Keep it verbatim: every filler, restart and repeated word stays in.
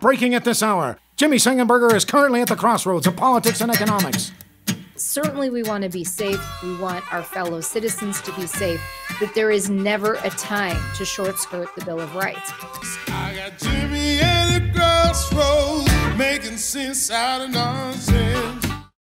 Breaking at this hour. Jimmy Sengenberger is currently at the crossroads of politics and economics. Certainly we want to be safe. We want our fellow citizens to be safe. But there is never a time to short-skirt the Bill of Rights. I got Jimmy at the crossroads, making sense out of nothing.